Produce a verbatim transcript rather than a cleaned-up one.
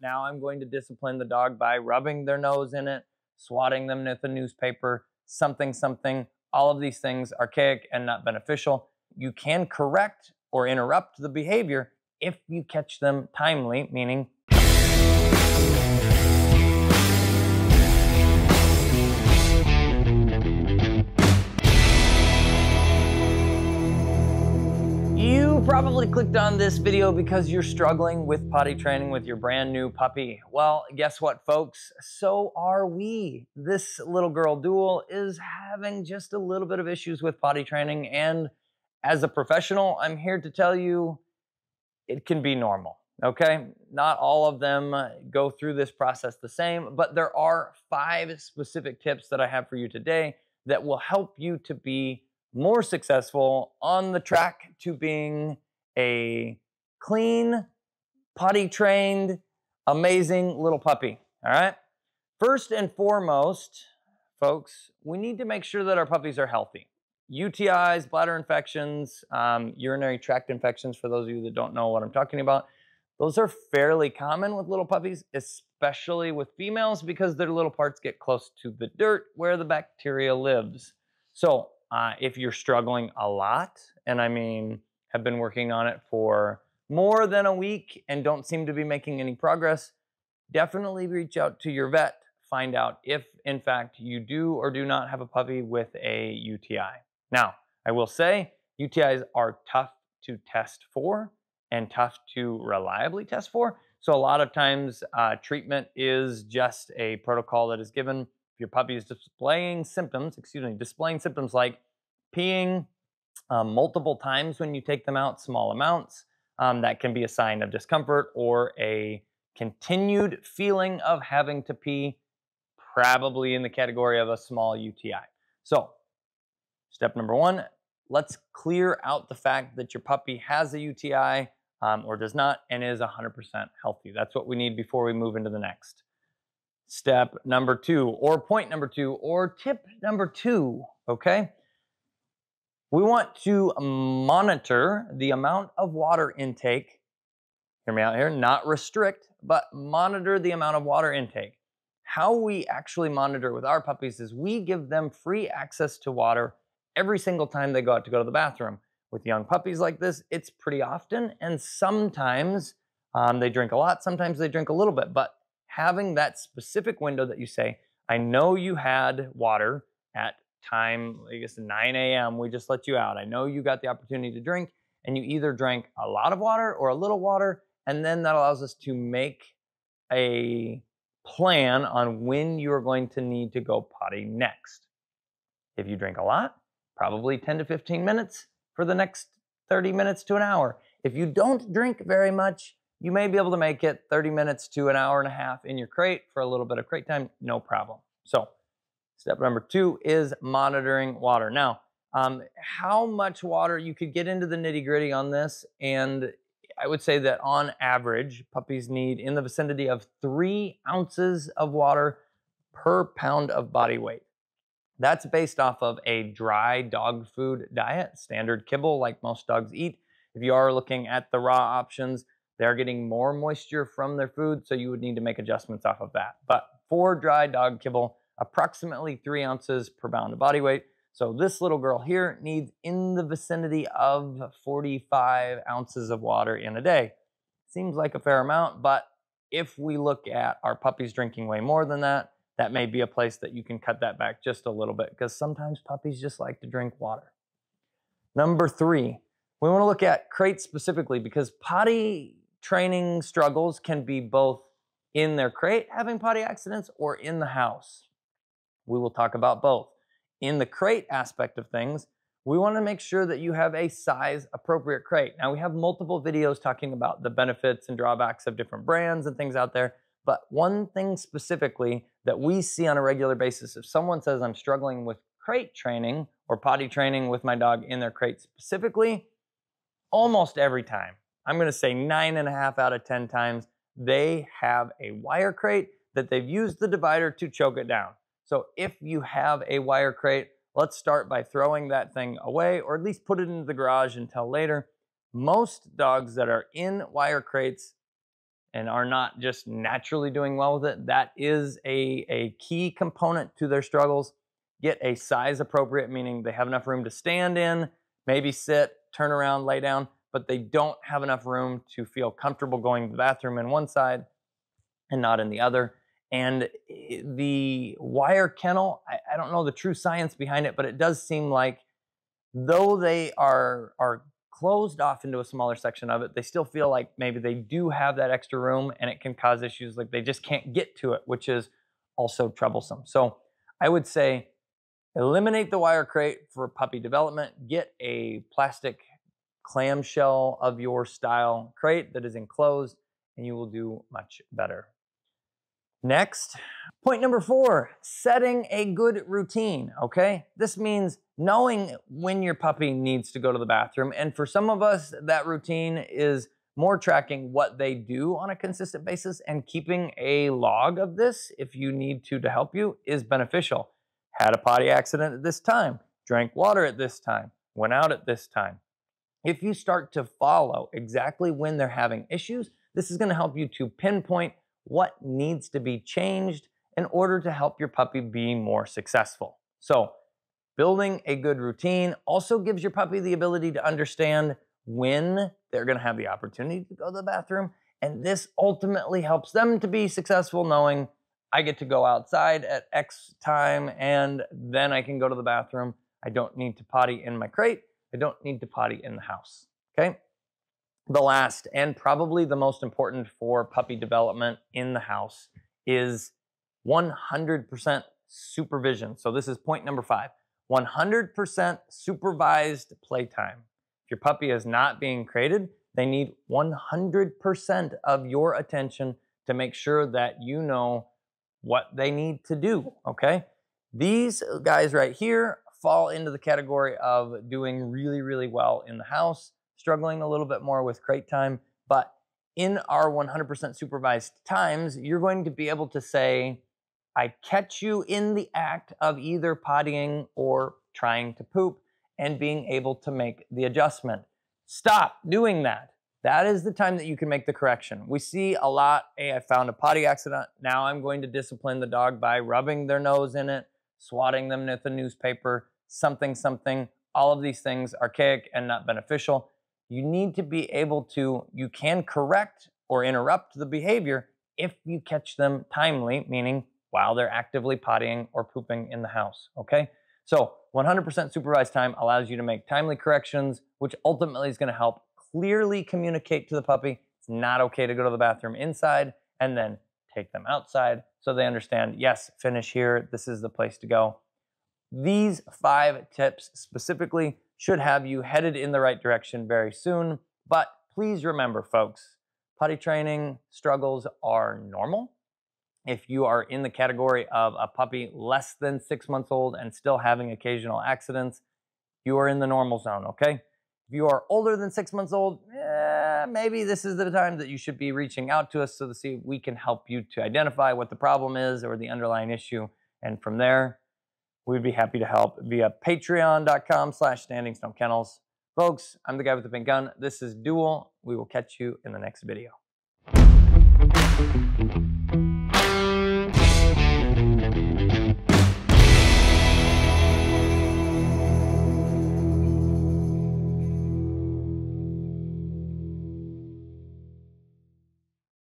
Now I'm going to discipline the dog by rubbing their nose in it, swatting them with a newspaper, something, something. All of these things are archaic and not beneficial. You can correct or interrupt the behavior if you catch them timely, meaning you probably clicked on this video because you're struggling with potty training with your brand new puppy. Well, guess what, folks? So are we. This little girl, Dual, is having just a little bit of issues with potty training, and as a professional, I'm here to tell you it can be normal, okay? Not all of them go through this process the same, but there are five specific tips that I have for you today that will help you to be more successful on the track to being a clean, potty-trained, amazing little puppy, all right? First and foremost, folks, we need to make sure that our puppies are healthy. U T Is, bladder infections, um, urinary tract infections, for those of you that don't know what I'm talking about, those are fairly common with little puppies, especially with females, because their little parts get close to the dirt where the bacteria lives. So, Uh, if you're struggling a lot, and I mean, have been working on it for more than a week and don't seem to be making any progress, definitely reach out to your vet. Find out if, in fact, you do or do not have a puppy with a U T I. Now, I will say U T Is are tough to test for and tough to reliably test for. So a lot of times uh, treatment is just a protocol that is given. If your puppy is displaying symptoms, excuse me, displaying symptoms like peeing um, multiple times when you take them out, small amounts, um, that can be a sign of discomfort or a continued feeling of having to pee, probably in the category of a small U T I. So step number one, let's clear out the fact that your puppy has a U T I um, or does not and is one hundred percent healthy. That's what we need before we move into the next. Step number two, or point number two, or tip number two, okay? We want to monitor the amount of water intake. Hear me out here, not restrict, but monitor the amount of water intake. How we actually monitor with our puppies is we give them free access to water every single time they go out to go to the bathroom. With young puppies like this, it's pretty often, and sometimes um, they drink a lot, sometimes they drink a little bit, but having that specific window that you say, I know you had water at time, I guess nine A M, we just let you out. I know you got the opportunity to drink, and you either drank a lot of water or a little water, and then that allows us to make a plan on when you're going to need to go potty next. If you drink a lot, probably ten to fifteen minutes for the next thirty minutes to an hour. If you don't drink very much, you may be able to make it thirty minutes to an hour and a half in your crate for a little bit of crate time, no problem. So step number two is monitoring water. Now, um, how much water, you could get into the nitty gritty on this, and I would say that on average, puppies need in the vicinity of three ounces of water per pound of body weight. That's based off of a dry dog food diet, standard kibble like most dogs eat. If you are looking at the raw options, they're getting more moisture from their food, so you would need to make adjustments off of that. But for dry dog kibble, approximately three ounces per pound of body weight. So this little girl here needs in the vicinity of forty-five ounces of water in a day. Seems like a fair amount, but if we look at our puppies drinking way more than that, that may be a place that you can cut that back just a little bit, because sometimes puppies just like to drink water. Number three, we want to look at crates specifically, because potty training struggles can be both in their crate having potty accidents or in the house. We will talk about both. In the crate aspect of things, we want to make sure that you have a size appropriate crate. Now, we have multiple videos talking about the benefits and drawbacks of different brands and things out there, but one thing specifically that we see on a regular basis, if someone says I'm struggling with crate training or potty training with my dog in their crate specifically, almost every time, I'm going to say nine and a half out of ten times, they have a wire crate that they've used the divider to choke it down. So if you have a wire crate, let's start by throwing that thing away, or at least put it into the garage until later. Most dogs that are in wire crates, and are not just naturally doing well with it, that is a, a key component to their struggles. Get a size appropriate, meaning they have enough room to stand in, maybe sit, turn around, lay down, but they don't have enough room to feel comfortable going to the bathroom in one side and not in the other. And the wire kennel, I, I don't know the true science behind it, but it does seem like though they are, are closed off into a smaller section of it, they still feel like maybe they do have that extra room, and it can cause issues like they just can't get to it, which is also troublesome. So I would say eliminate the wire crate for puppy development. Get a plastic clamshell of your style crate that is enclosed, and you will do much better. Next, point number four, setting a good routine, okay? This means knowing when your puppy needs to go to the bathroom. And for some of us, that routine is more tracking what they do on a consistent basis, and keeping a log of this, if you need to to help you, is beneficial. Had a potty accident at this time, drank water at this time, went out at this time. If you start to follow exactly when they're having issues, this is going to help you to pinpoint what needs to be changed in order to help your puppy be more successful. So building a good routine also gives your puppy the ability to understand when they're going to have the opportunity to go to the bathroom. And this ultimately helps them to be successful, knowing I get to go outside at X time and then I can go to the bathroom. I don't need to potty in my crate. I don't need to potty in the house, okay? The last and probably the most important for puppy development in the house is one hundred percent supervision. So this is point number five, one hundred percent supervised playtime. If your puppy is not being crated, they need one hundred percent of your attention to make sure that you know what they need to do, okay? These guys right here fall into the category of doing really, really well in the house, struggling a little bit more with crate time. But in our one hundred percent supervised times, you're going to be able to say, I catch you in the act of either pottying or trying to poop, and being able to make the adjustment. Stop doing that. That is the time that you can make the correction. We see a lot, hey, I found a potty accident. Now I'm going to discipline the dog by rubbing their nose in it, swatting them with a newspaper, something, something. All of these things are archaic and not beneficial. You need to be able to, you can correct or interrupt the behavior if you catch them timely, meaning while they're actively pottying or pooping in the house, okay? So one hundred percent supervised time allows you to make timely corrections, which ultimately is gonna help clearly communicate to the puppy, it's not okay to go to the bathroom inside, and then take them outside so they understand, yes, finish here, this is the place to go. These five tips specifically should have you headed in the right direction very soon. But please remember, folks, potty training struggles are normal. If you are in the category of a puppy less than six months old and still having occasional accidents, you are in the normal zone, okay? If you are older than six months old, eh, maybe this is the time that you should be reaching out to us so to see if we can help you to identify what the problem is or the underlying issue. And from there, we'd be happy to help via patreon.com slash standing stone kennels. Folks, I'm the guy with the pink gun. This is Dual. We will catch you in the next video.